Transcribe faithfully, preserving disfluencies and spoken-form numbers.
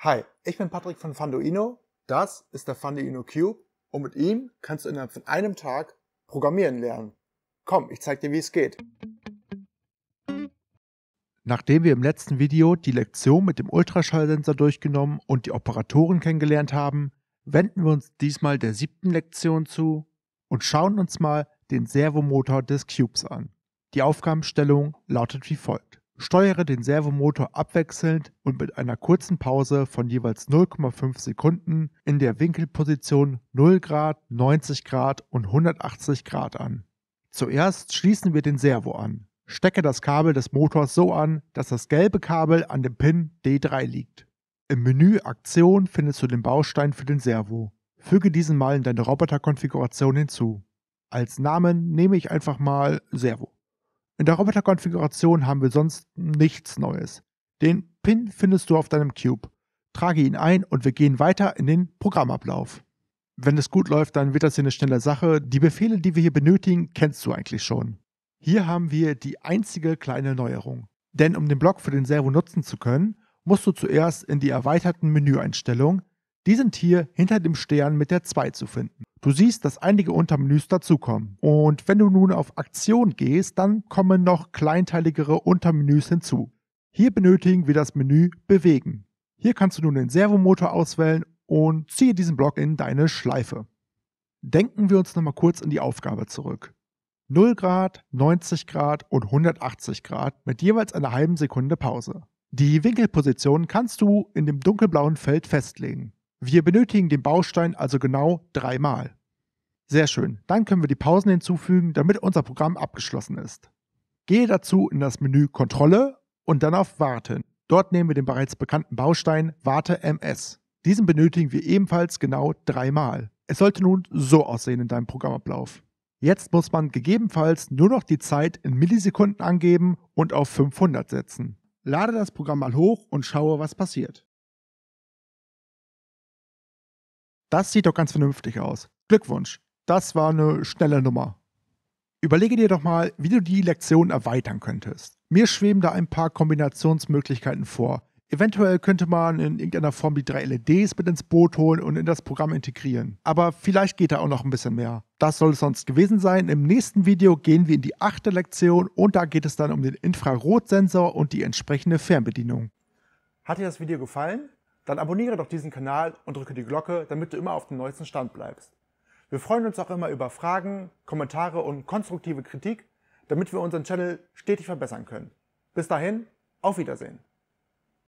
Hi, ich bin Patrick von Funduino, das ist der Funduino Cube und mit ihm kannst du innerhalb von einem Tag Programmieren lernen. Komm, ich zeig dir, wie es geht. Nachdem wir im letzten Video die Lektion mit dem Ultraschallsensor durchgenommen und die Operatoren kennengelernt haben, wenden wir uns diesmal der siebten Lektion zu und schauen uns mal den Servomotor des Cubes an. Die Aufgabenstellung lautet wie folgt. Steuere den Servomotor abwechselnd und mit einer kurzen Pause von jeweils null Komma fünf Sekunden in der Winkelposition null Grad, neunzig Grad und hundertachtzig Grad an. Zuerst schließen wir den Servo an. Stecke das Kabel des Motors so an, dass das gelbe Kabel an dem Pin D drei liegt. Im Menü Aktion findest du den Baustein für den Servo. Füge diesen mal in deine Roboterkonfiguration hinzu. Als Namen nehme ich einfach mal Servo. In der Roboterkonfiguration haben wir sonst nichts Neues. Den Pin findest du auf deinem Cube. Trage ihn ein und wir gehen weiter in den Programmablauf. Wenn es gut läuft, dann wird das hier eine schnelle Sache. Die Befehle, die wir hier benötigen, kennst du eigentlich schon. Hier haben wir die einzige kleine Neuerung. Denn um den Block für den Servo nutzen zu können, musst du zuerst in die erweiterten Menüeinstellungen. Die sind hier hinter dem Stern mit der zwei zu finden. Du siehst, dass einige Untermenüs dazukommen. Und wenn du nun auf Aktion gehst, dann kommen noch kleinteiligere Untermenüs hinzu. Hier benötigen wir das Menü Bewegen. Hier kannst du nun den Servomotor auswählen und ziehe diesen Block in deine Schleife. Denken wir uns nochmal kurz in die Aufgabe zurück. null Grad, neunzig Grad und hundertachtzig Grad mit jeweils einer halben Sekunde Pause. Die Winkelposition kannst du in dem dunkelblauen Feld festlegen. Wir benötigen den Baustein also genau dreimal. Sehr schön, dann können wir die Pausen hinzufügen, damit unser Programm abgeschlossen ist. Gehe dazu in das Menü Kontrolle und dann auf Warten. Dort nehmen wir den bereits bekannten Baustein Warte M S. Diesen benötigen wir ebenfalls genau dreimal. Es sollte nun so aussehen in deinem Programmablauf. Jetzt muss man gegebenenfalls nur noch die Zeit in Millisekunden angeben und auf fünfhundert setzen. Lade das Programm mal hoch und schaue, was passiert. Das sieht doch ganz vernünftig aus. Glückwunsch, das war eine schnelle Nummer. Überlege dir doch mal, wie du die Lektion erweitern könntest. Mir schweben da ein paar Kombinationsmöglichkeiten vor. Eventuell könnte man in irgendeiner Form die drei L E Ds mit ins Boot holen und in das Programm integrieren. Aber vielleicht geht da auch noch ein bisschen mehr. Das soll es sonst gewesen sein. Im nächsten Video gehen wir in die achte Lektion und da geht es dann um den Infrarotsensor und die entsprechende Fernbedienung. Hat dir das Video gefallen? Dann abonniere doch diesen Kanal und drücke die Glocke, damit du immer auf dem neuesten Stand bleibst. Wir freuen uns auch immer über Fragen, Kommentare und konstruktive Kritik, damit wir unseren Channel stetig verbessern können. Bis dahin, auf Wiedersehen!